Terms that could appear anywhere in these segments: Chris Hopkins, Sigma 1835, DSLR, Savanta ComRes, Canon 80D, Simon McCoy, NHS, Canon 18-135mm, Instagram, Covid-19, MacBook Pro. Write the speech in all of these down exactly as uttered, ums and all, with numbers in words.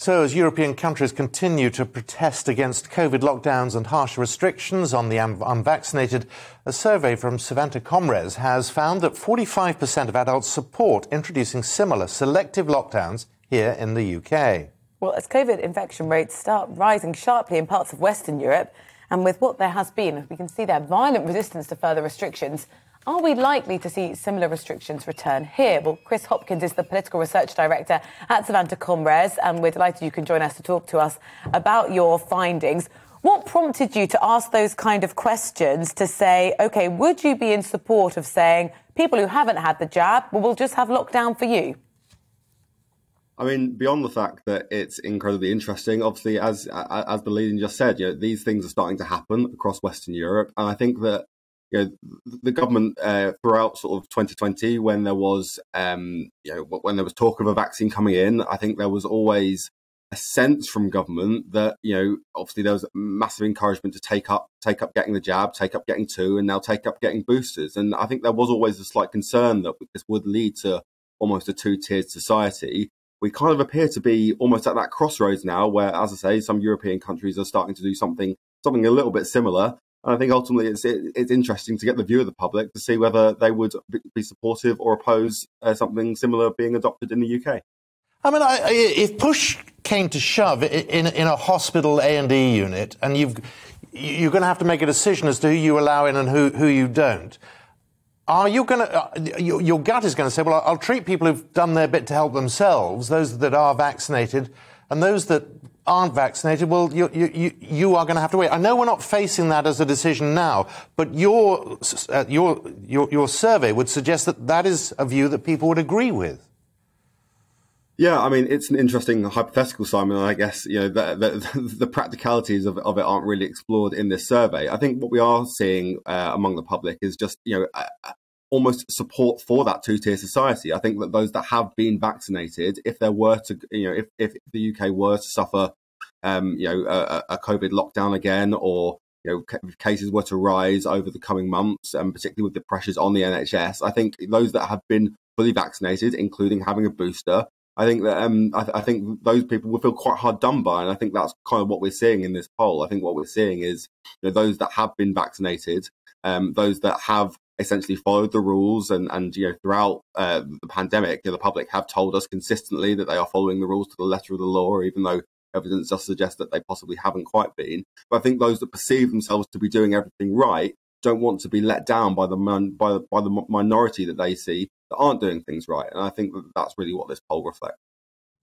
So as European countries continue to protest against COVID lockdowns and harsh restrictions on the un unvaccinated, a survey from Savanta ComRes has found that forty-five percent of adults support introducing similar selective lockdowns here in the U K. Well, as COVID infection rates start rising sharply in parts of Western Europe, and with what there has been, we can see their violent resistance to further restrictions. Are we likely to see similar restrictions return here? Well, Chris Hopkins is the Political Research Director at Savanta ComRes, and we're delighted you can join us to talk to us about your findings. What prompted you to ask those kind of questions, to say, OK, would you be in support of saying people who haven't had the jab, well, we'll just have lockdown for you? I mean, beyond the fact that it's incredibly interesting, obviously, as as the leading just said, you know, these things are starting to happen across Western Europe. And I think that, you know, the government uh, throughout sort of twenty twenty, when there was, um, you know, when there was talk of a vaccine coming in, I think there was always a sense from government that, you know, obviously there was massive encouragement to take up, take up getting the jab, take up getting two, and now take up getting boosters. And I think there was always a slight concern that this would lead to almost a two-tiered society. We kind of appear to be almost at that crossroads now, where, as I say, some European countries are starting to do something, something a little bit similar. And I think ultimately it's, it, it's interesting to get the view of the public to see whether they would be supportive or oppose uh, something similar being adopted in the U K. I mean, I, I, if push came to shove in, in a hospital A and E unit, and you've, you're going to have to make a decision as to who you allow in and who, who you don't, are you going to, uh, your, your gut is going to say, well, I'll treat people who've done their bit to help themselves, those that are vaccinated, and those that aren't vaccinated, well, you, you, you are going to have to wait. I know we're not facing that as a decision now, but your, uh, your, your, your survey would suggest that that is a view that people would agree with. Yeah, I mean, it's an interesting hypothetical, Simon, and I guess, you know, the, the, the practicalities of, of it aren't really explored in this survey. I think what we are seeing uh, among the public is just, you know, uh, almost support for that two-tier society. I think that those that have been vaccinated, if there were to, you know, if, if the U K were to suffer, um, you know, a, a COVID lockdown again, or, you know, cases were to rise over the coming months, and particularly with the pressures on the N H S, I think those that have been fully vaccinated, including having a booster, I think that um, I, th I think those people will feel quite hard done by, and I think that's kind of what we're seeing in this poll. I think what we're seeing is, you know, those that have been vaccinated, um, those that have essentially followed the rules, and, and you know, throughout uh, the pandemic, you know, the public have told us consistently that they are following the rules to the letter of the law, even though evidence does suggest that they possibly haven't quite been. But I think those that perceive themselves to be doing everything right don't want to be let down by the mon by the, by the minority that they see that aren't doing things right. And I think that that's really what this poll reflects.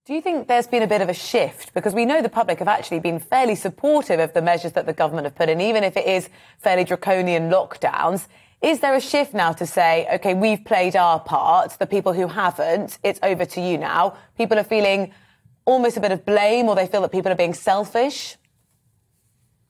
Do you think there's been a bit of a shift? Because we know the public have actually been fairly supportive of the measures that the government have put in, even if it is fairly draconian lockdowns. Is there a shift now to say, OK, we've played our part, the people who haven't, it's over to you now? People are feeling almost a bit of blame, or they feel that people are being selfish?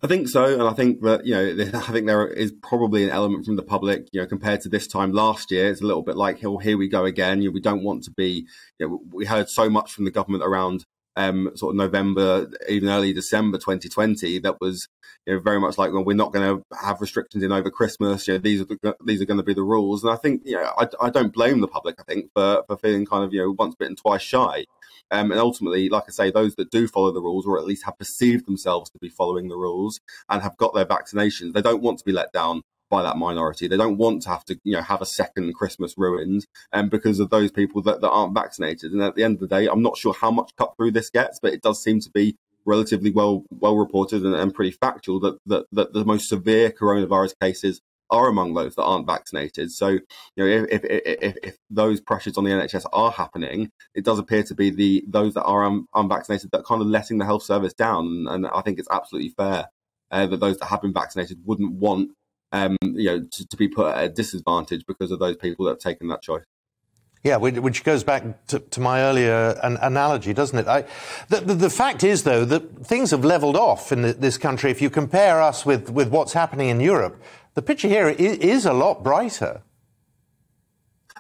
I think so, and I think that, you know, I think there is probably an element from the public, you know, compared to this time last year, it's a little bit like, oh, here we go again. You know, we don't want to be, you know, we heard so much from the government around um, sort of November, even early December twenty twenty, that was, you know, very much like, well, we're not going to have restrictions in over Christmas. You know, these are the, these are going to be the rules, and I think, you know, I, I don't blame the public. I think for for feeling kind of, you know, once bitten, twice shy. Um, and ultimately, like I say, those that do follow the rules, or at least have perceived themselves to be following the rules and have got their vaccinations, they don't want to be let down by that minority. They don't want to have to, you know, have a second Christmas ruined um, because of those people that, that aren't vaccinated. And at the end of the day, I'm not sure how much cut through this gets, but it does seem to be relatively well well reported and, and pretty factual that, that, that the most severe coronavirus cases are among those that aren't vaccinated. So, you know, if, if, if, if those pressures on the N H S are happening, it does appear to be the those that are un, unvaccinated that are kind of letting the health service down. And I think it's absolutely fair uh, that those that have been vaccinated wouldn't want, um, you know, to, to be put at a disadvantage because of those people that have taken that choice. Yeah, which goes back to, to my earlier an analogy, doesn't it? I, the, the, the fact is, though, that things have leveled off in the, this country. If you compare us with, with what's happening in Europe, the picture here is, is a lot brighter.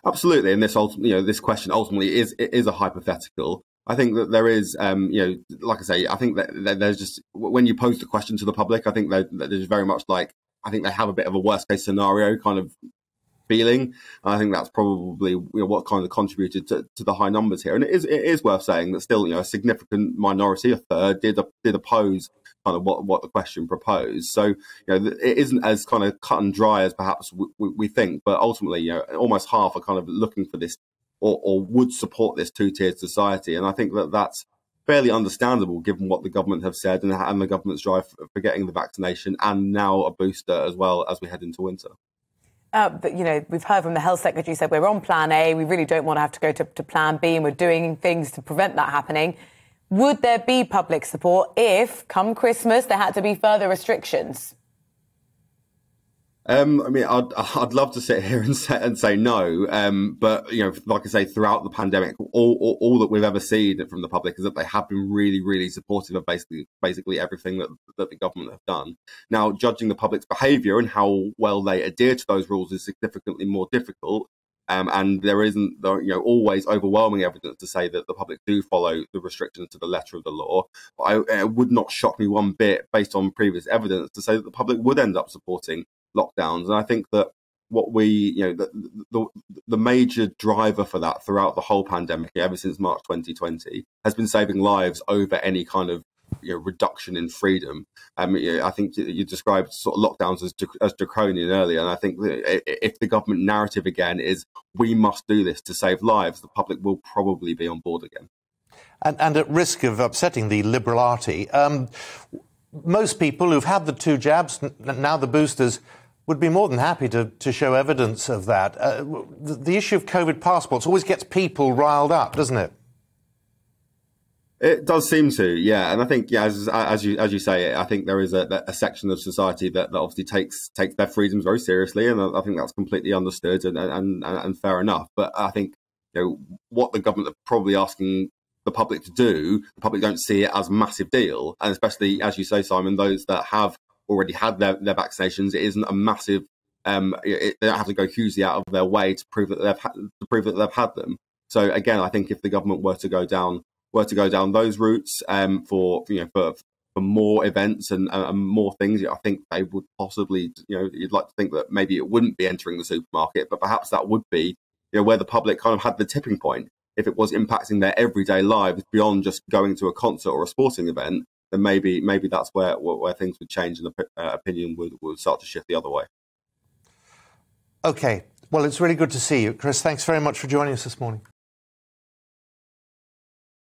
Absolutely, and this, you know, this question ultimately is is a hypothetical. I think that there is, um, you know, like I say, I think that, that there's just, when you pose the question to the public, I think that there's very much like, I think they have a bit of a worst case scenario kind of feeling. I think that's probably, you know, what kind of contributed to, to the high numbers here. And it is it is worth saying that still, you know, a significant minority, a third, did did oppose kind of what what the question proposed. So, you know, it isn't as kind of cut and dry as perhaps we, we think. But ultimately, you know, almost half are kind of looking for this, or, or would support this two-tiered society. And I think that that's fairly understandable given what the government have said and, and the government's drive for getting the vaccination and now a booster as well as we head into winter. Uh, but, you know, we've heard from the health secretary, said we're on plan A, we really don't want to have to go to, to plan B, and we're doing things to prevent that happening. Would there be public support if, come Christmas, there had to be further restrictions? Um, I mean, I'd, I'd love to sit here and say, and say no, um, but, you know, like I say, throughout the pandemic, all, all, all that we've ever seen from the public is that they have been really, really supportive of basically basically everything that, that the government have done. Now, judging the public's behaviour and how well they adhere to those rules is significantly more difficult, um, and there isn't, you know, always overwhelming evidence to say that the public do follow the restrictions to the letter of the law. But I, it would not shock me one bit, based on previous evidence, to say that the public would end up supporting lockdowns. And I think that what we, you know, the, the, the major driver for that throughout the whole pandemic, ever since March twenty twenty, has been saving lives over any kind of, you know, reduction in freedom. Um, you know, I think you described sort of lockdowns as, as draconian earlier, and I think that if the government narrative again is we must do this to save lives, the public will probably be on board again. And, and at risk of upsetting the liberality, um, most people who've had the two jabs, now the boosters, would be more than happy to, to show evidence of that. Uh, the, the issue of COVID passports always gets people riled up, doesn't it? It does seem to, yeah. And I think, yeah, as, as you as you say, I think there is a, a section of society that, that obviously takes takes their freedoms very seriously, and I think that's completely understood and and, and, and fair enough. But I think, you know, what the government are probably asking the public to do, the public don't see it as a massive deal, and especially, as you say, Simon, those that have already had their, their vaccinations, it isn't a massive. Um, it, they don't have to go hugely out of their way to prove that they've ha to prove that they've had them. So again, I think if the government were to go down were to go down those routes um, for you know for for more events and, uh, and more things, you know, I think they would possibly, you know, you'd like to think that maybe it wouldn't be entering the supermarket, but perhaps that would be, you know, where the public kind of had the tipping point. If it was impacting their everyday lives beyond just going to a concert or a sporting event, then maybe maybe that's where where things would change and the uh, opinion would, would start to shift the other way. Okay. Well, it's really good to see you, Chris. Thanks very much for joining us this morning.